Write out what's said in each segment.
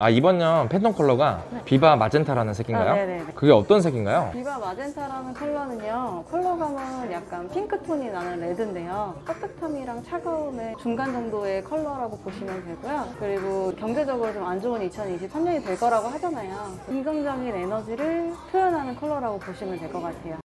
아, 이번년 팬톤 컬러가 네. 비바 마젠타라는 색인가요? 아, 네네. 그게 어떤 색인가요? 비바 마젠타라는 컬러는요, 컬러감은 약간 핑크톤이 나는 레드인데요, 따뜻함이랑 차가움의 중간 정도의 컬러라고 보시면 되고요. 그리고 경제적으로 좀 안 좋은 2023년이 될 거라고 하잖아요. 긍정적인 에너지를 표현하는 컬러라고 보시면 될 것 같아요.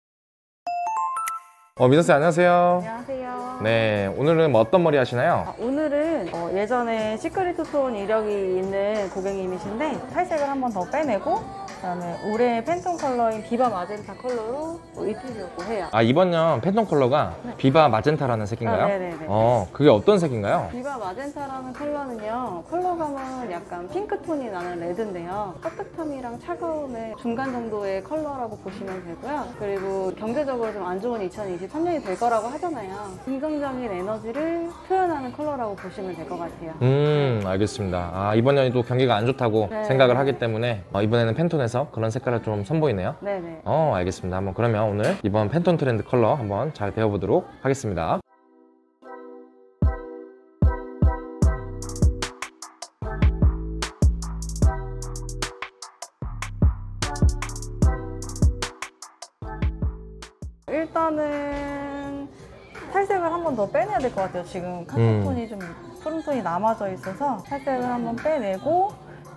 민선쌤 안녕하세요. 안녕하세요. 네, 오늘은 뭐 어떤 머리 하시나요? 오늘은 예전에 시크릿 투톤 이력이 있는 고객님이신데 탈색을 한 번 더 빼내고 그다음에 올해 팬톤 컬러인 비바 마젠타 컬러로 입히려고 해요. 아, 이번년 팬톤 컬러가 네. 비바 마젠타라는 색인가요? 아, 네네네. 그게 어떤 색인가요? 비바 마젠타라는 컬러는요, 컬러감은 약간 핑크톤이 나는 레드인데요, 따뜻함이랑 차가움의 중간 정도의 컬러라고 보시면 되고요. 그리고 경제적으로 좀 안 좋은 2023년이 될 거라고 하잖아요. 긍정적인 에너지를 표현하는 컬러라고 보시면 될 것 같아요. 알겠습니다. 아, 이번 년이 또 경기가 안 좋다고 네. 생각을 하기 때문에 이번에는 팬톤에서 그런 색깔을 좀 선보이네요. 네네. 알겠습니다. 한번 그러면 오늘 이번 팬톤 트렌드 컬러 한번 잘 배워보도록 하겠습니다. 일단은 탈색을 한 번 더 빼내야 될 것 같아요. 지금 카키톤이 좀 푸른톤이 남아져 있어서 탈색을 한 번 빼내고,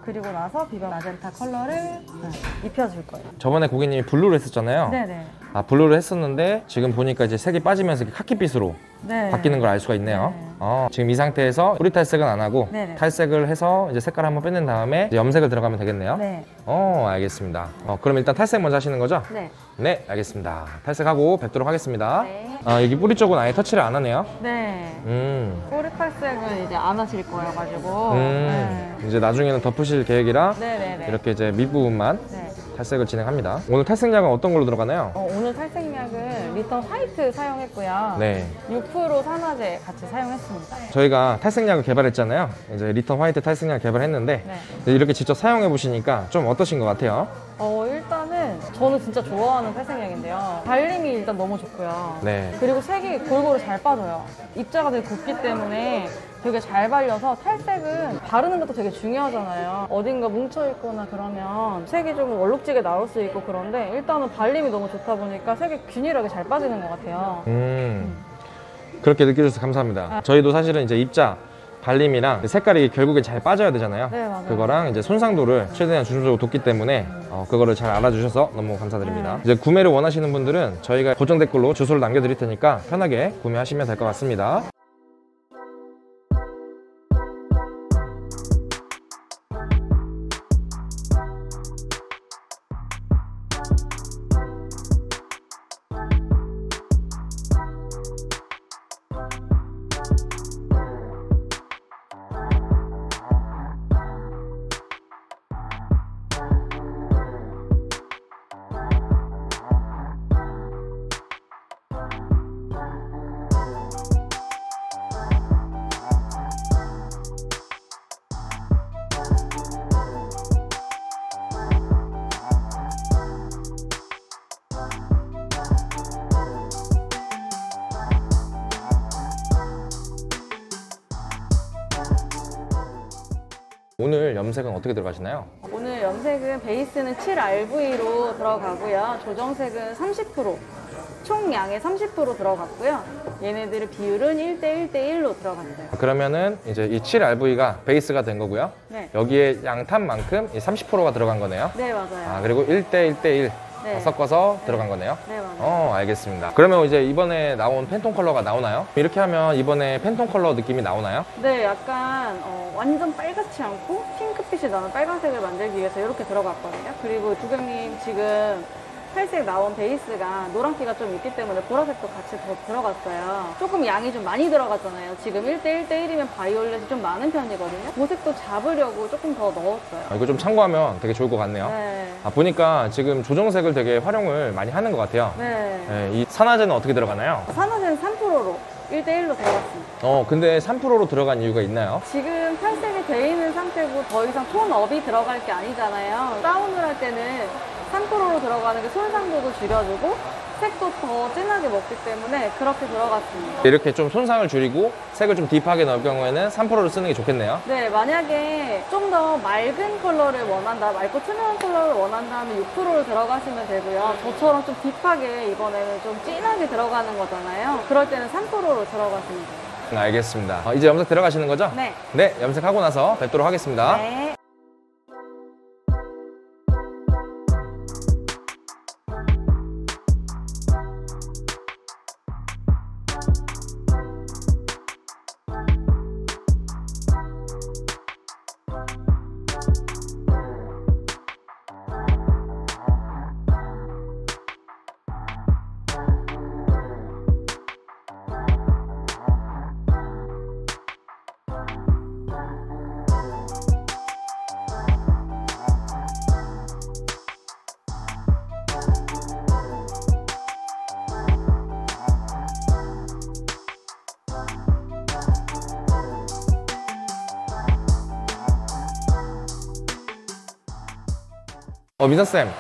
그리고 나서 비바 마젠타 컬러를 입혀줄 거예요. 저번에 고객님이 블루를 했었잖아요. 네네. 아, 블루를 했었는데 지금 보니까 이제 색이 빠지면서 카키빛으로 네. 바뀌는 걸 알 수가 있네요. 네. 지금 이 상태에서 뿌리 탈색은 안 하고 네네. 탈색을 해서 이제 색깔 한번 빼낸 다음에 이제 염색을 들어가면 되겠네요. 네. 알겠습니다. 그럼 일단 탈색 먼저 하시는 거죠? 네. 네, 알겠습니다. 탈색하고 뵙도록 하겠습니다. 네. 아, 여기 뿌리 쪽은 아예 터치를 안 하네요. 네. 뿌리 탈색은 이제 안 하실 거여가지고 네. 이제 나중에는 덮으실 계획이라 네네네. 이렇게 이제 밑부분만 네. 탈색을 진행합니다. 오늘 탈색약은 어떤 걸로 들어가나요? 오늘 탈색약은 리턴 화이트 사용했고요. 네. 6% 산화제 같이 사용했습니다. 저희가 탈색약을 개발했잖아요. 이제 리턴 화이트 탈색약 개발했는데 네. 이렇게 직접 사용해 보시니까 좀 어떠신 것 같아요? 일단은 저는 진짜 좋아하는 탈색약인데요. 발림이 일단 너무 좋고요. 네. 그리고 색이 골고루 잘 빠져요. 입자가 되게 곱기 때문에 되게 잘 발려서, 탈색은 바르는 것도 되게 중요하잖아요. 어딘가 뭉쳐있거나 그러면 색이 좀 얼룩지게 나올 수 있고, 그런데 일단은 발림이 너무 좋다 보니까 색이 균일하게 잘 빠지는 것 같아요. 그렇게 느껴주셔서 감사합니다. 아. 저희도 사실은 이제 입자 발림이랑 색깔이 결국엔 잘 빠져야 되잖아요. 네, 맞아요. 그거랑 이제 손상도를 최대한 중점적으로 돕기 때문에 그거를 잘 알아주셔서 너무 감사드립니다. 이제 구매를 원하시는 분들은 저희가 고정 댓글로 주소를 남겨드릴 테니까 편하게 구매하시면 될 것 같습니다. 오늘 염색은 어떻게 들어가시나요? 오늘 염색은 베이스는 7RV로 들어가고요. 조정색은 30%, 총 양의 30% 들어갔고요. 얘네들의 비율은 1:1:1로 들어갔어요. 그러면은 이제 이 7RV가 베이스가 된 거고요. 네. 여기에 양탄만큼 30%가 들어간 거네요. 네, 맞아요. 아, 그리고 1:1:1 네. 섞어서 네. 들어간 거네요. 네, 맞아요. 알겠습니다. 그러면 이제 이번에 나온 팬톤 컬러가 나오나요? 이렇게 하면 이번에 팬톤 컬러 느낌이 나오나요? 네, 약간 완전 빨갛지 않고 핑크빛이 나는 빨간색을 만들기 위해서 이렇게 들어갔거든요. 그리고 고객님 지금 탈색 나온 베이스가 노란기가 좀 있기 때문에 보라색도 같이 더 들어갔어요. 조금 양이 좀 많이 들어갔잖아요. 지금 1:1:1이면 바이올렛이 좀 많은 편이거든요. 보색도 잡으려고 조금 더 넣었어요. 이거 좀 참고하면 되게 좋을 것 같네요. 네. 아, 보니까 지금 조정색을 되게 활용을 많이 하는 것 같아요. 네. 네, 이 산화제는 어떻게 들어가나요? 산화제는 3%로 1:1로 들어갔습니다. 근데 3%로 들어간 이유가 있나요? 지금 탈색이 돼 있는 상태고 더 이상 톤업이 들어갈 게 아니잖아요. 다운을 할 때는 3%로 들어가는 게 손상도도 줄여주고 색도 더 진하게 먹기 때문에 그렇게 들어갔습니다. 이렇게 좀 손상을 줄이고 색을 좀 딥하게 넣을 경우에는 3%를 쓰는 게 좋겠네요. 네, 만약에 좀 더 맑은 컬러를 원한다, 맑고 투명한 컬러를 원한다면 6%를 들어가시면 되고요. 저처럼 좀 딥하게 이번에는 좀 진하게 들어가는 거잖아요. 그럴 때는 3%로 들어가시면 돼요. 알겠습니다. 이제 염색 들어가시는 거죠? 네. 네, 염색하고 나서 뵙도록 하겠습니다. 네. 민서쌤, 네.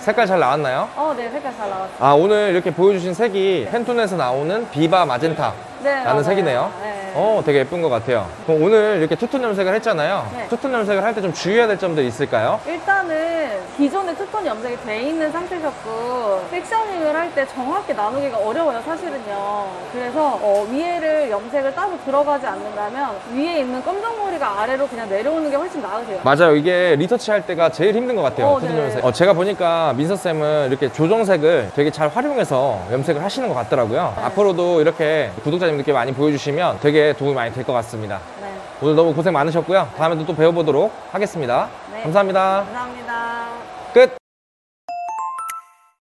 색깔 잘 나왔나요? 네, 색깔 잘 나왔어요. 아, 오늘 이렇게 보여주신 색이 팬톤에서 나오는 비바 마젠타 라는 색이네요. 네. 되게 예쁜 것 같아요. 그럼 오늘 이렇게 투톤 염색을 했잖아요. 네. 투톤 염색을 할 때 좀 주의해야 될 점들이 있을까요? 일단은 기존에 투톤 염색이 돼 있는 상태셨고 섹셔닝을 할 때 정확히 나누기가 어려워요, 사실은요. 그래서 위에를 염색을 따로 들어가지 않는다면 위에 있는 검정머리가 아래로 그냥 내려오는 게 훨씬 나으세요. 맞아요. 이게 리터치 할 때가 제일 힘든 것 같아요, 투톤 염색. 제가 보니까 민서쌤은 이렇게 조정색을 되게 잘 활용해서 염색을 하시는 것 같더라고요. 네. 앞으로도 이렇게 구독자님들께 많이 보여주시면 되게 도움이 많이 될 것 같습니다. 네. 오늘 너무 고생 많으셨고요. 다음에도 또 배워보도록 하겠습니다. 네. 감사합니다. 감사합니다. 끝!